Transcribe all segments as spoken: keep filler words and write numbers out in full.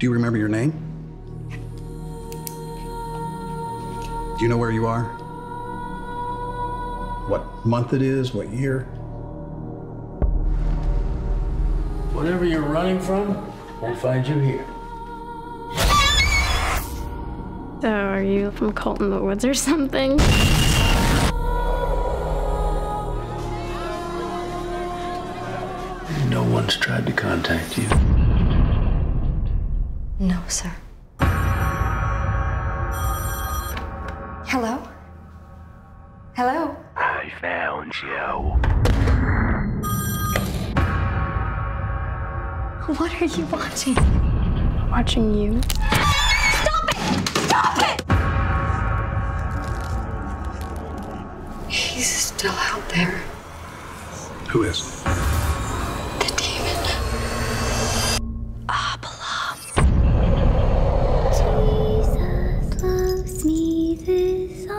Do you remember your name? Do you know where you are? What month it is, what year? Whatever you're running from, we'll find you here. So, are you from Colt in the Woods or something? No one's tried to contact you. No, sir. Hello? Hello? I found you. What are you watching? Watching you. Stop it! Stop it! He's still out there. Who is? The demon. Abelum. Jesus loves me, this I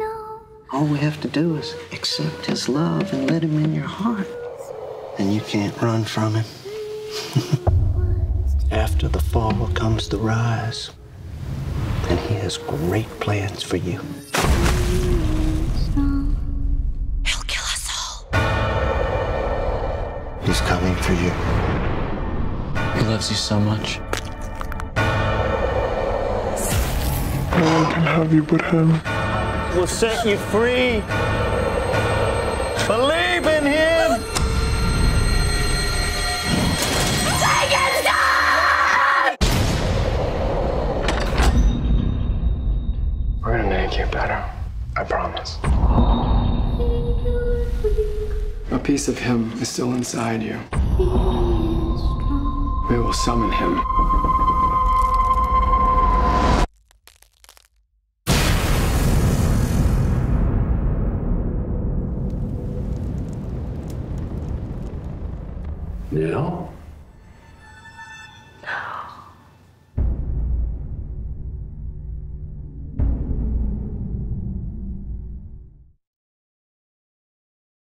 know. All we have to do is accept his love and let him in your heart. And you can't run from him. After the fall comes the rise. And he has great plans for you. He'll kill us all. He's coming for you. He loves you so much. No one can have you but him. We'll set you free. Believe in him. Take it down! We're gonna make you better. I promise. A piece of him is still inside you. We will summon him. Now?